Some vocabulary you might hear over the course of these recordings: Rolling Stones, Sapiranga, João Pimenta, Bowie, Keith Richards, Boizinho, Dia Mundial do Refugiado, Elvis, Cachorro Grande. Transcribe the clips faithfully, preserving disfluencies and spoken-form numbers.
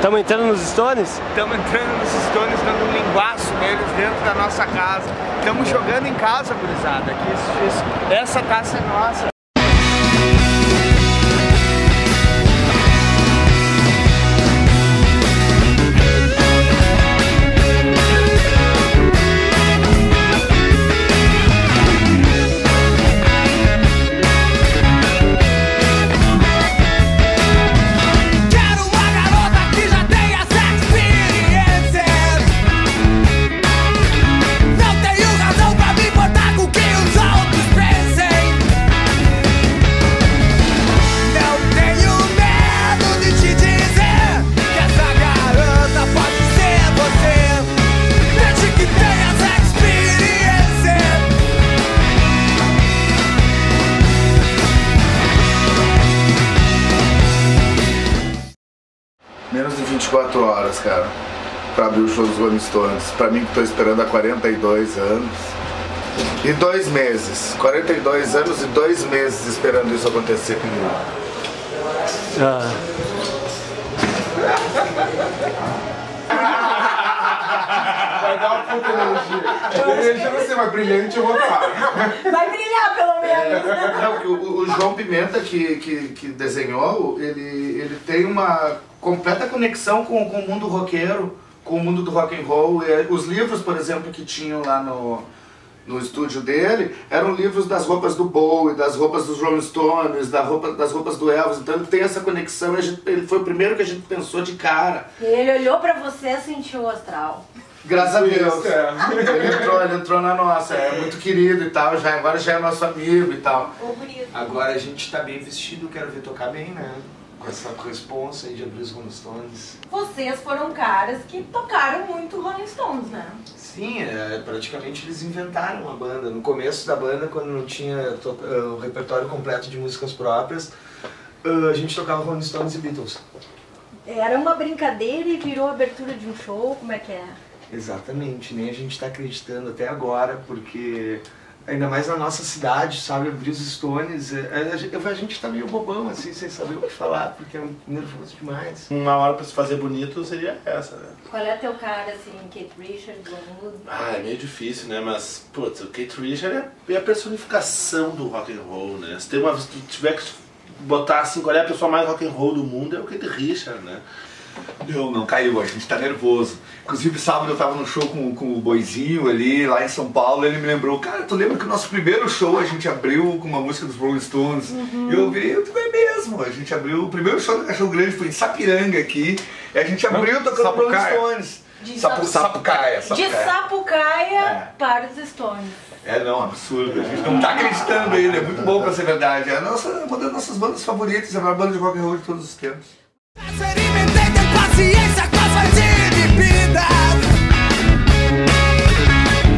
Estamos entrando nos Stones? Estamos entrando nos Stones, dando um linguaço neles dentro da nossa casa. Estamos jogando em casa, gurizada. Que isso, isso, essa taça é nossa. Menos de vinte e quatro horas, cara, pra abrir o show dos Rolling Stones. Pra mim, que tô esperando há quarenta e dois anos e dois meses. quarenta e dois anos e dois meses esperando isso acontecer comigo. Ah. Vai dar uma puta energia. A energia vai ser mais brilhante e roubada. Vai brilhar, pelo menos. Não, o, o João Pimenta, que, que, que desenhou, ele, ele tem uma completa conexão com, com o mundo roqueiro, com o mundo do rock and roll. Os livros, por exemplo, que tinham lá no, no estúdio dele, eram livros das roupas do Bowie, das roupas dos Rolling Stones, da roupa, das roupas do Elvis. Então ele tem essa conexão, a gente, ele foi o primeiro que a gente pensou de cara. Ele olhou pra você e sentiu o astral. Graças a Deus. Ele entrou, ele entrou na nossa, é muito querido e tal, já, agora já é nosso amigo e tal. Agora a gente tá bem vestido, quero ver tocar bem, né? Com essa responsa aí de abrir os Rolling Stones. Vocês foram caras que tocaram muito Rolling Stones, né? Sim, é, praticamente eles inventaram a banda. No começo da banda, quando não tinha to, uh, o repertório completo de músicas próprias, uh, a gente tocava Rolling Stones e Beatles. Era uma brincadeira e virou a abertura de um show, como é que é? Exatamente, nem a gente tá acreditando até agora, porque ainda mais na nossa cidade, sabe, abrir os Stones, a gente tá meio bobão, assim, sem saber o que falar, porque é nervoso demais. Uma hora pra se fazer bonito seria essa, né? Qual é teu cara, assim, Keith Richards, ou... Ah, é meio difícil, né, mas, putz, o Keith Richards é a personificação do rock and roll, né? Se, tem uma, se tu tiver que botar, assim, qual é a pessoa mais rock and roll do mundo, é o Keith Richards, né? Não, não caiu, a gente tá nervoso. Inclusive, sábado eu tava no show com, com o Boizinho ali, lá em São Paulo, ele me lembrou, cara, tu lembra que o nosso primeiro show a gente abriu com uma música dos Rolling Stones? Uhum. E eu vi, tu é mesmo, a gente abriu, o primeiro show do Cachorro Grande foi em Sapiranga aqui, e a gente abriu tocando Sapucaia. Rolling Stones. De Sapu, Sapucaia, Sapucaia. De Sapucaia é. Para os Stones. É, não, absurdo. A gente não tá acreditando ainda, é muito bom pra ser verdade. É a nossa, uma das nossas bandas favoritas, é a maior banda de rock and roll de todos os tempos. Paciência com as suas inibidas,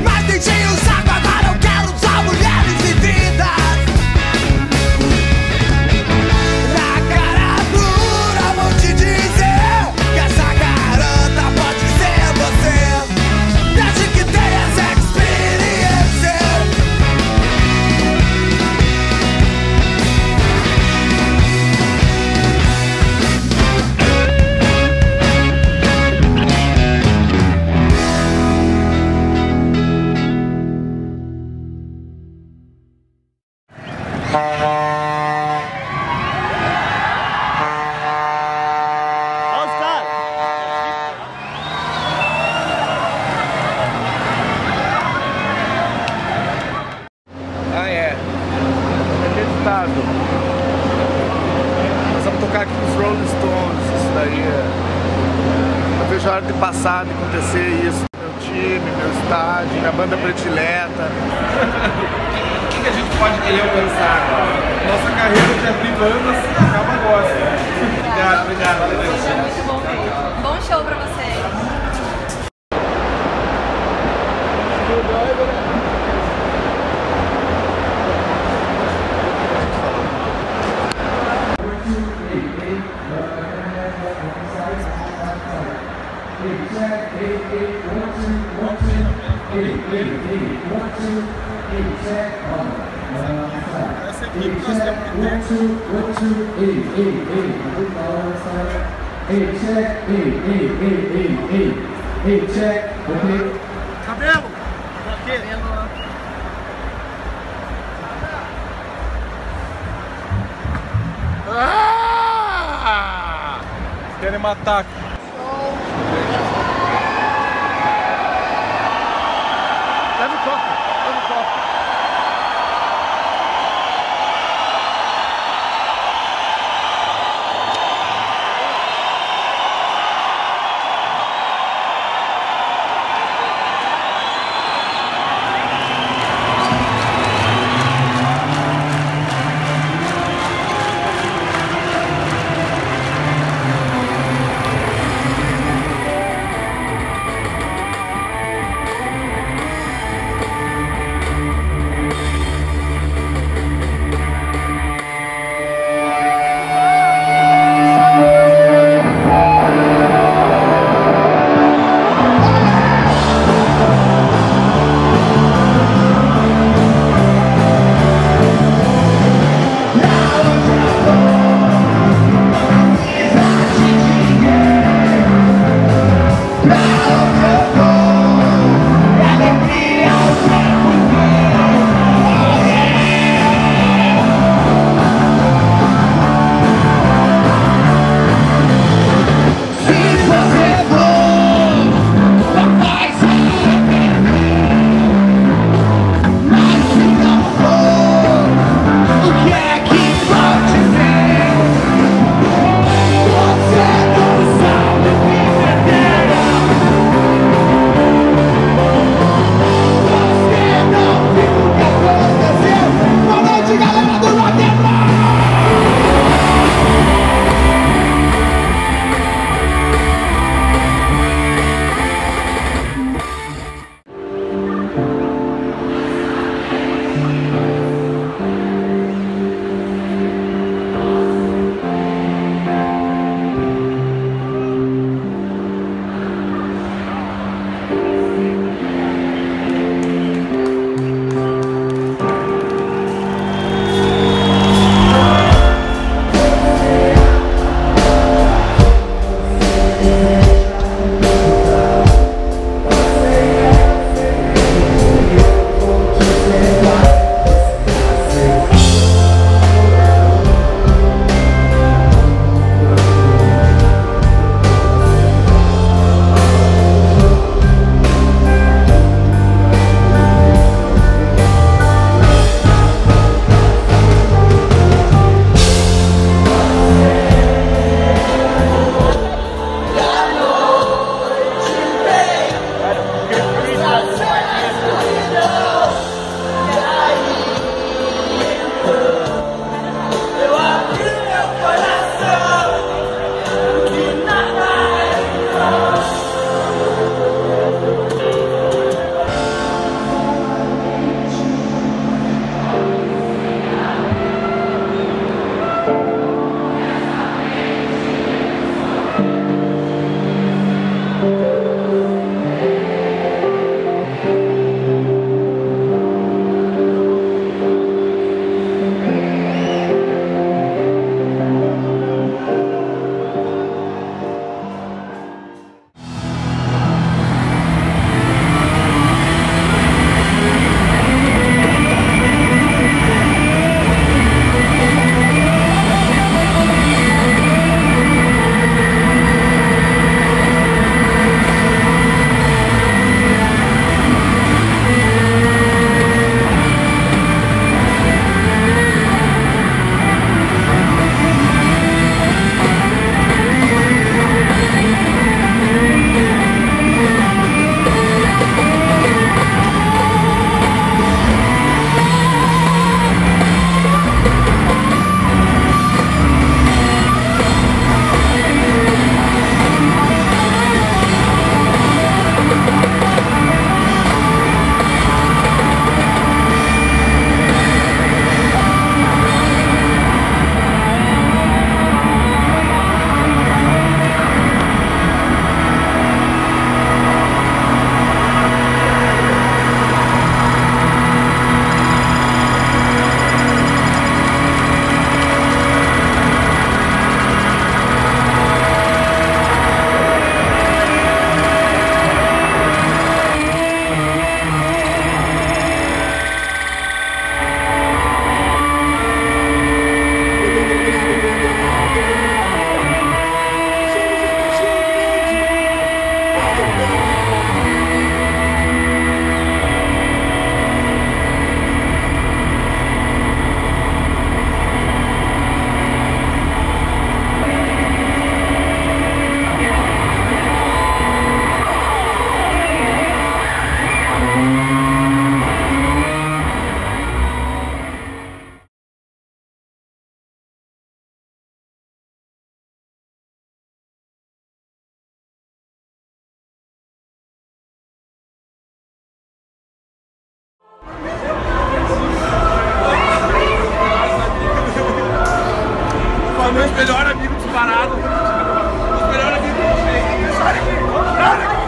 mas deixei os águas, agora eu quero só mulheres e vidas. Na cara dura vou te dizer que essa garota pode ser você, desde que tenha essa experiência. Nós vamos tocar aqui nos Rolling Stones, isso daí é... Eu vejo a hora de passar, de acontecer isso. Meu time, meu estádio, minha banda predileta. O que, que a gente pode querer alcançar? Nossa carreira de abrir bandas acaba agora. Obrigado, obrigado. Foi muito bom ver. Bom show pra vocês. Essa equipe nós temos que ter. ei, check, ei, ei, ei, ei, ei, ei, check, ok? Cabelo! Ok. Ah! Eles querem matar aqui. Leva o copo, leva o copo. os melhores amigos disparados. Os melhores amigos disparados.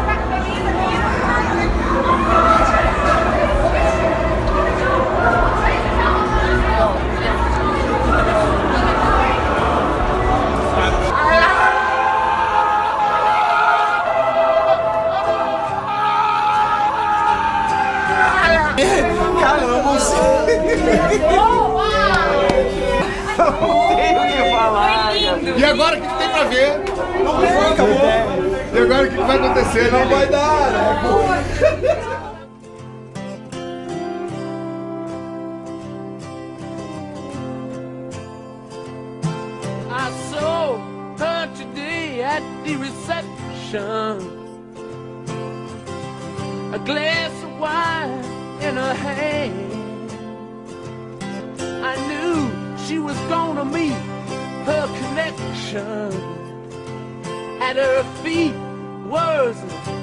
E agora o que tem pra ver? Não tem, acabou. E agora o que vai acontecer? Não vai dar, né? I saw her today at the reception. A glass of wine in her hand. I knew she was gonna meet her connection. At her feet was